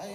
I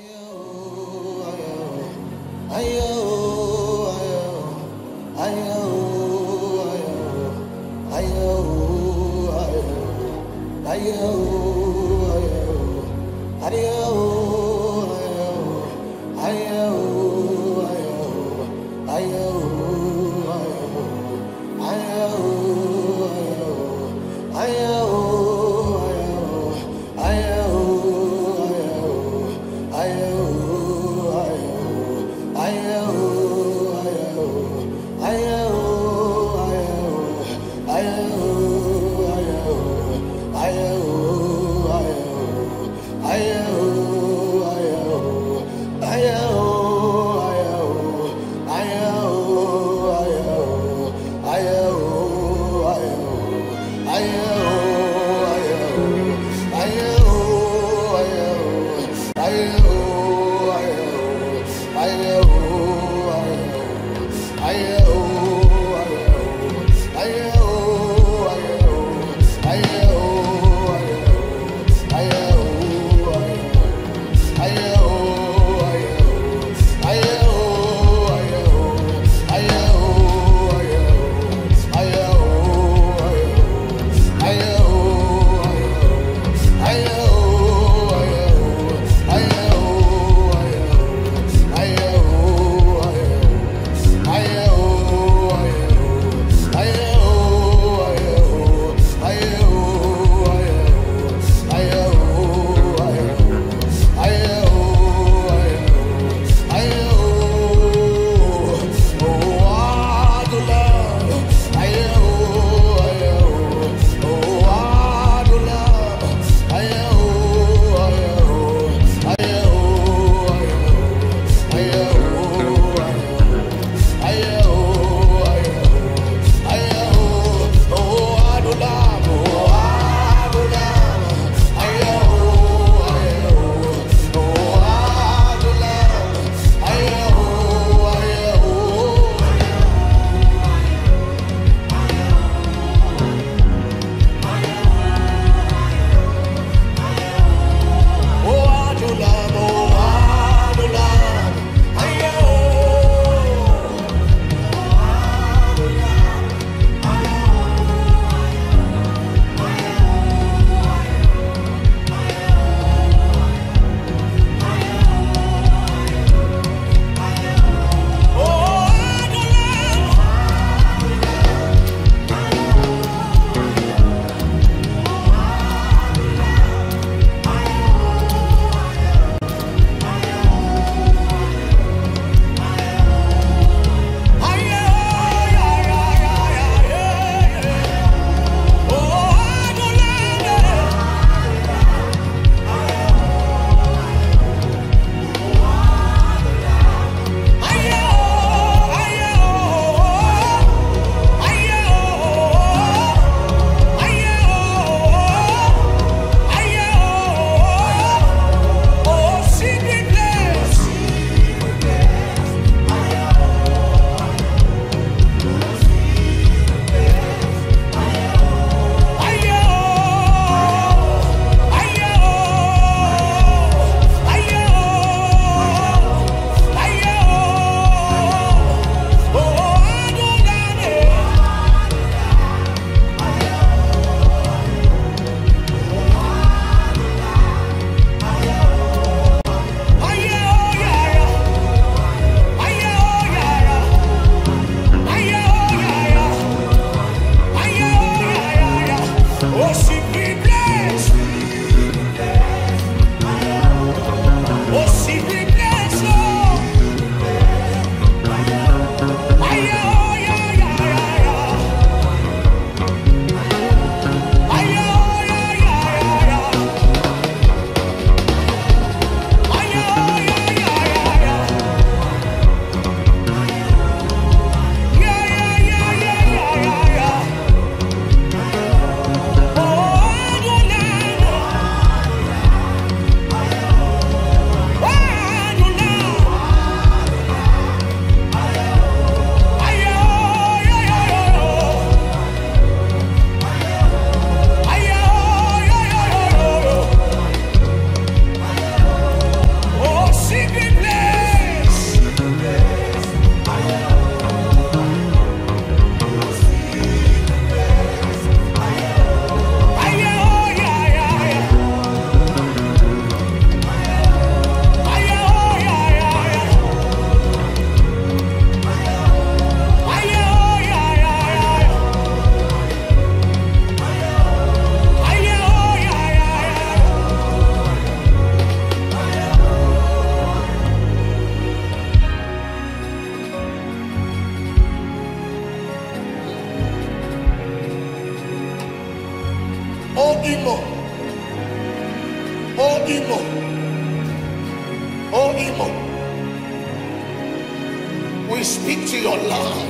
We speak to your love.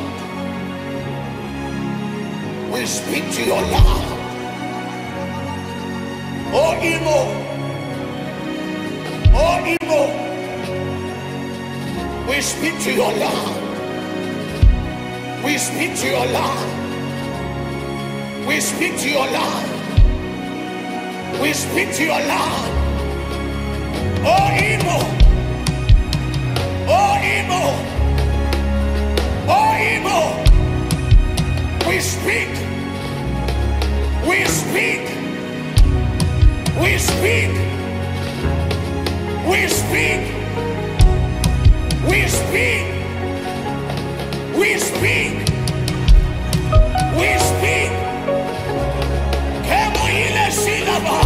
We speak to your love. Oh, evil. Oh, evil. We speak to your love. We speak to your love. We speak to your love. We speak to your love. Oh, evil. Oh, evil. Oh, evil, we speak, we speak, we speak, we speak, we speak, we speak, we speak, Kemo ile silaba,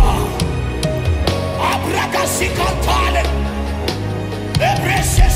abrakasi kantale, ebrese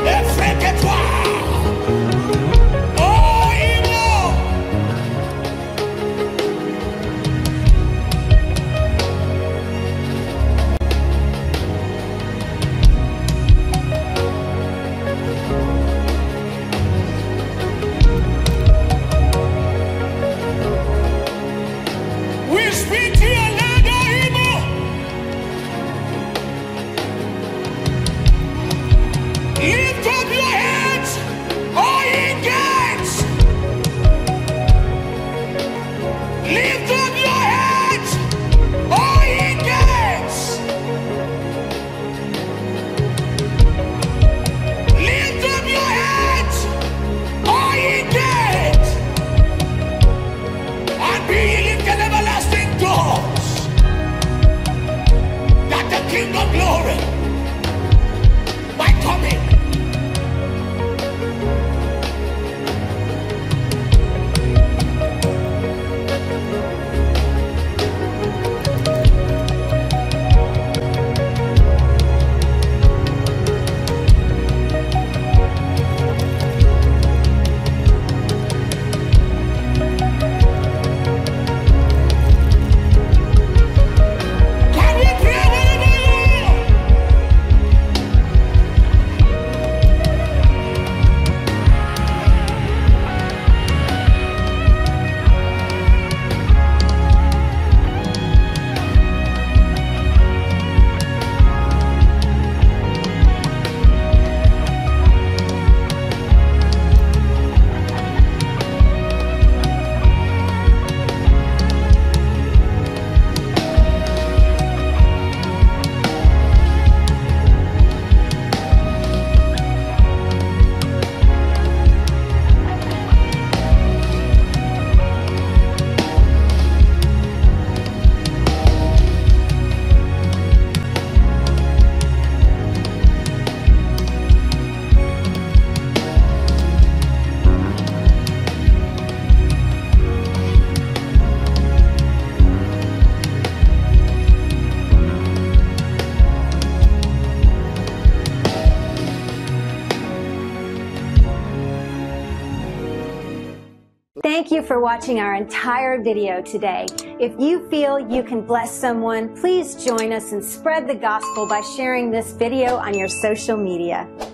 Effrayez-toi. Oh, Imo. We speak to you. Lift up your hands, all ye gates. Lift up your hands, all ye gates. Lift up your hands, all ye gates, and be ye lifted everlasting doors, that the King of Glory might come in. Thank you for watching our entire video today. If you feel you can bless someone, please join us and spread the gospel by sharing this video on your social media.